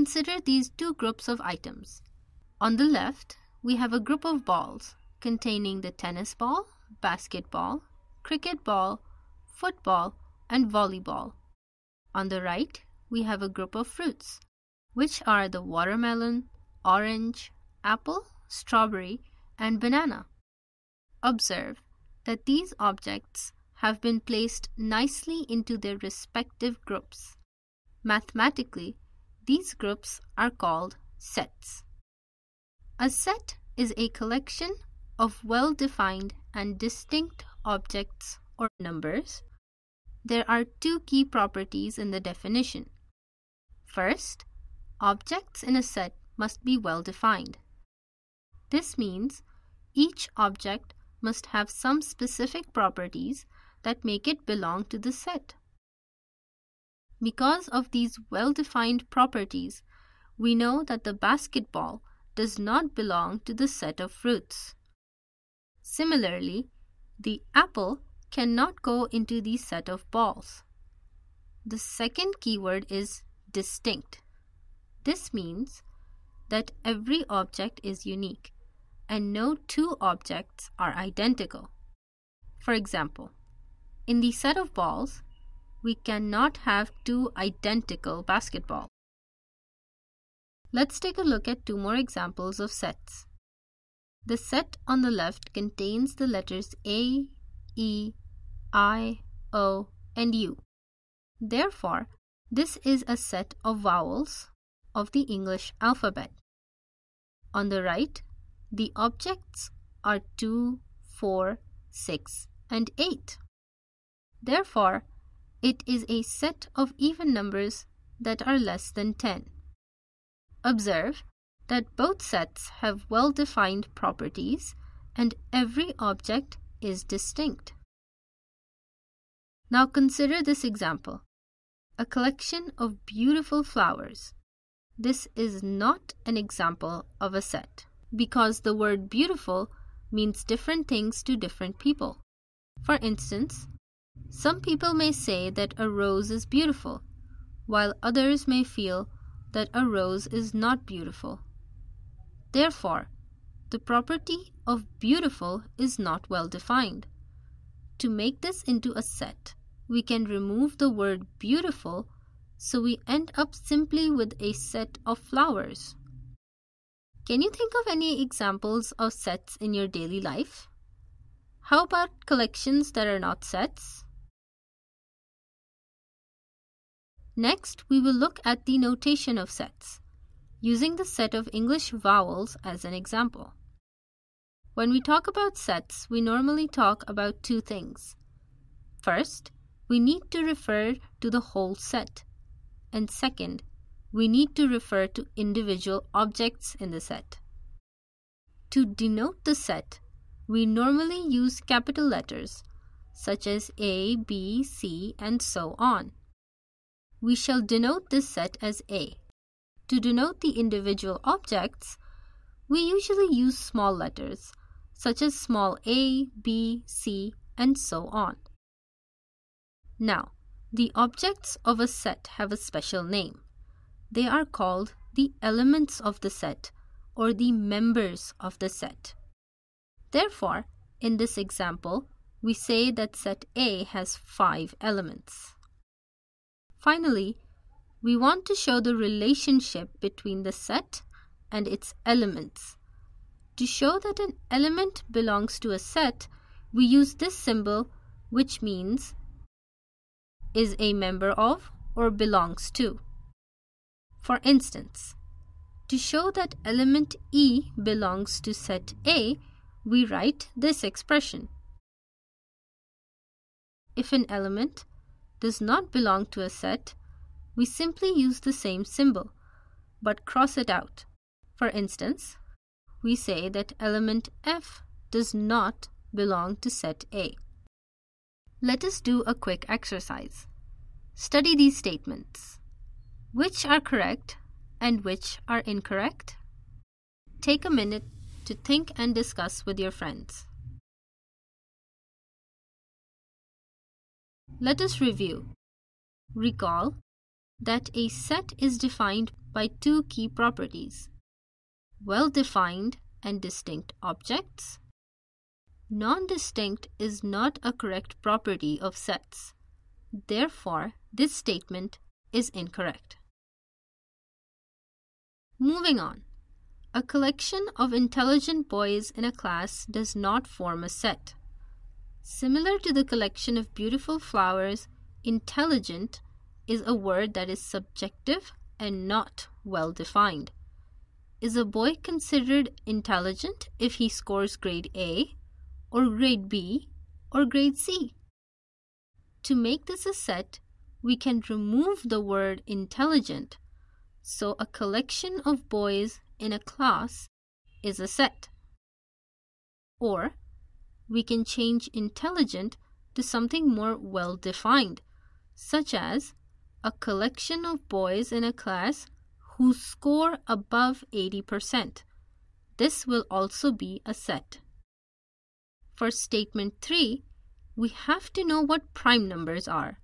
Consider these two groups of items. On the left, we have a group of balls containing the tennis ball, basketball, cricket ball, football, and volleyball. On the right, we have a group of fruits, which are the watermelon, orange, apple, strawberry, and banana. Observe that these objects have been placed nicely into their respective groups. Mathematically, these groups are called sets. A set is a collection of well-defined and distinct objects or numbers. There are two key properties in the definition. First, objects in a set must be well-defined. This means each object must have some specific properties that make it belong to the set. Because of these well-defined properties, we know that the basketball does not belong to the set of fruits. Similarly, the apple cannot go into the set of balls. The second keyword is distinct. This means that every object is unique and no two objects are identical. For example, in the set of balls, we cannot have two identical basketballs. Let's take a look at two more examples of sets. The set on the left contains the letters A, E, I, O, and U. Therefore, this is a set of vowels of the English alphabet. On the right, the objects are 2, 4, 6, and 8. Therefore, it is a set of even numbers that are less than 10. Observe that both sets have well-defined properties and every object is distinct. Now consider this example, a collection of beautiful flowers. This is not an example of a set because the word beautiful means different things to different people. For instance, some people may say that a rose is beautiful, while others may feel that a rose is not beautiful. Therefore, the property of beautiful is not well defined. To make this into a set, we can remove the word beautiful, so we end up simply with a set of flowers. Can you think of any examples of sets in your daily life? How about collections that are not sets? Next, we will look at the notation of sets, using the set of English vowels as an example. When we talk about sets, we normally talk about two things. First, we need to refer to the whole set. And second, we need to refer to individual objects in the set. To denote the set, we normally use capital letters, such as A, B, C, and so on. We shall denote this set as A. To denote the individual objects, we usually use small letters, such as small a, b, c, and so on. Now, the objects of a set have a special name. They are called the elements of the set or the members of the set. Therefore, in this example, we say that set A has 5 elements. Finally, we want to show the relationship between the set and its elements. To show that an element belongs to a set, we use this symbol, which means is a member of or belongs to. For instance, to show that element E belongs to set A, we write this expression. If an element does not belong to a set, we simply use the same symbol, but cross it out. For instance, we say that element F does not belong to set A. Let us do a quick exercise. Study these statements. Which are correct and which are incorrect? Take a minute to think and discuss with your friends. Let us review. Recall that a set is defined by two key properties: well-defined and distinct objects. Non-distinct is not a correct property of sets. Therefore, this statement is incorrect. Moving on. A collection of intelligent boys in a class does not form a set. Similar to the collection of beautiful flowers, intelligent is a word that is subjective and not well-defined. Is a boy considered intelligent if he scores grade A or grade B or grade C? To make this a set, we can remove the word intelligent, so a collection of boys in a class is a set. Or we can change intelligent to something more well-defined, such as a collection of boys in a class who score above 80%. This will also be a set. For statement 3, we have to know what prime numbers are.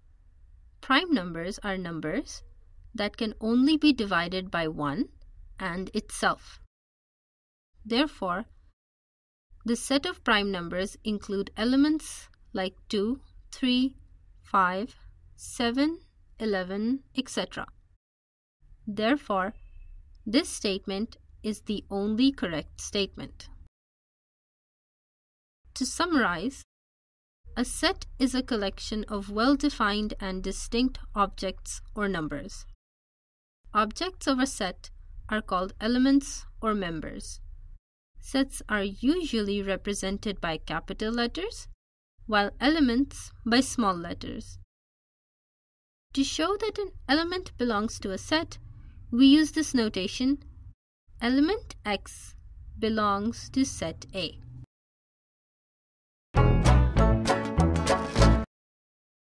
Prime numbers are numbers that can only be divided by 1 and itself. Therefore, the set of prime numbers include elements like 2, 3, 5, 7, 11, etc. Therefore, this statement is the only correct statement. To summarize, a set is a collection of well-defined and distinct objects or numbers. Objects of a set are called elements or members. Sets are usually represented by capital letters, while elements by small letters. To show that an element belongs to a set, we use this notation: element X belongs to set A.